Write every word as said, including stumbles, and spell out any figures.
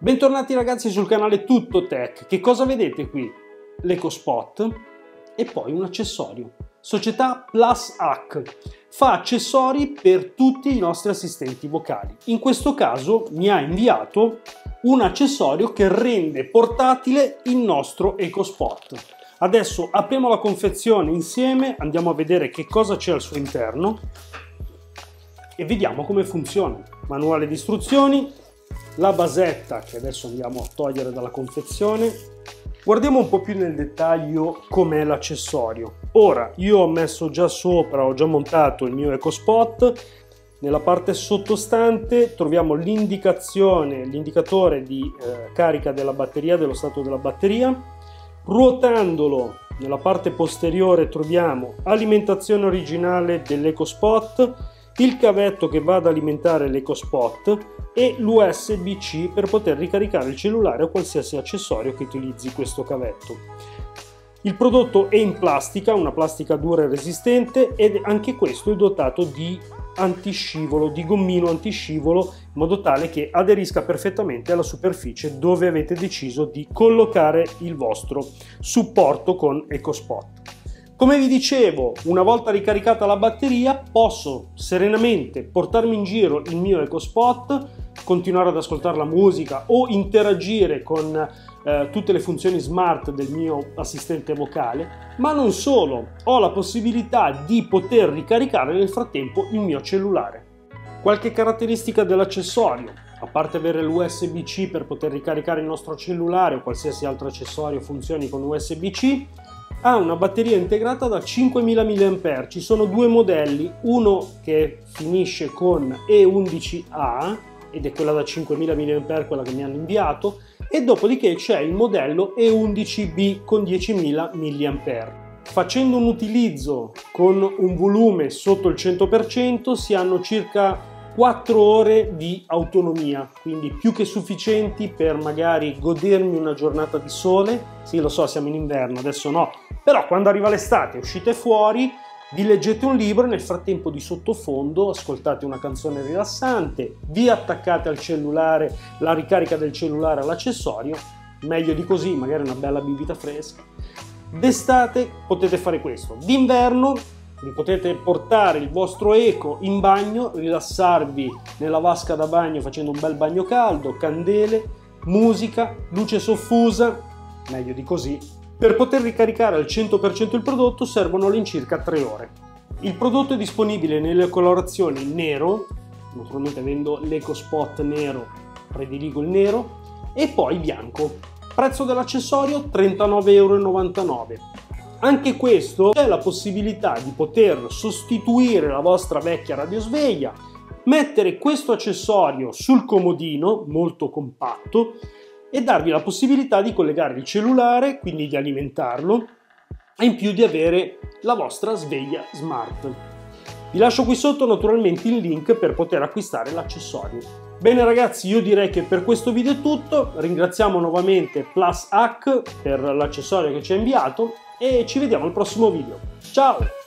Bentornati ragazzi sul canale Tutto Tech. Che cosa vedete qui? L'Echo Spot e poi un accessorio. Società PlusAcc fa accessori per tutti i nostri assistenti vocali. In questo caso mi ha inviato un accessorio che rende portatile il nostro Echo Spot. Adesso apriamo la confezione insieme, andiamo a vedere che cosa c'è al suo interno e vediamo come funziona. Manuale di istruzioni, la basetta che adesso andiamo a togliere dalla confezione. Guardiamo un po' più nel dettaglio com'è l'accessorio. Ora io ho messo già sopra, ho già montato il mio Echo Spot. Nella parte sottostante troviamo l'indicazione, l'indicatore di eh, carica della batteria, dello stato della batteria. Ruotandolo nella parte posteriore troviamo alimentazione originale dell'Echo Spot, il cavetto che va ad alimentare l'Echo Spot e l'U S B C per poter ricaricare il cellulare o qualsiasi accessorio che utilizzi questo cavetto. Il prodotto è in plastica, una plastica dura e resistente, ed anche questo è dotato di antiscivolo, di gommino antiscivolo, in modo tale che aderisca perfettamente alla superficie dove avete deciso di collocare il vostro supporto con Echo Spot. Come vi dicevo, una volta ricaricata la batteria posso serenamente portarmi in giro il mio Echo Spot, continuare ad ascoltare la musica o interagire con eh, tutte le funzioni smart del mio assistente vocale, ma non solo, ho la possibilità di poter ricaricare nel frattempo il mio cellulare. Qualche caratteristica dell'accessorio: a parte avere l'U S B C per poter ricaricare il nostro cellulare o qualsiasi altro accessorio funzioni con U S B C, ha una batteria integrata da cinquemila milliamperi orari, ci sono due modelli, uno che finisce con E undici A ed è quella da cinquemila milliamperi orari, quella che mi hanno inviato, e dopodiché c'è il modello E undici B con diecimila milliamperi orari. Facendo un utilizzo con un volume sotto il cento per cento si hanno circa quattro ore di autonomia, quindi più che sufficienti per magari godermi una giornata di sole. Sì, lo so, siamo in inverno, adesso no, però quando arriva l'estate uscite fuori, vi leggete un libro e nel frattempo di sottofondo ascoltate una canzone rilassante, vi attaccate al cellulare, la ricarica del cellulare all'accessorio, meglio di così, magari una bella bibita fresca. D'estate potete fare questo, d'inverno vi potete portare il vostro Echo in bagno, rilassarvi nella vasca da bagno facendo un bel bagno caldo, candele, musica, luce soffusa, meglio di così. Per poter ricaricare al cento per cento il prodotto servono all'incirca tre ore. Il prodotto è disponibile nelle colorazioni nero, naturalmente avendo l'Echo Spot nero prediligo il nero, e poi bianco. Prezzo dell'accessorio trentanove virgola novantanove euro. Anche questo è la possibilità di poter sostituire la vostra vecchia radiosveglia, mettere questo accessorio sul comodino molto compatto e darvi la possibilità di collegare il cellulare, quindi di alimentarlo, e in più di avere la vostra sveglia smart. Vi lascio qui sotto naturalmente il link per poter acquistare l'accessorio. Bene ragazzi, io direi che per questo video è tutto, ringraziamo nuovamente PlusAcc per l'accessorio che ci ha inviato e ci vediamo al prossimo video. Ciao!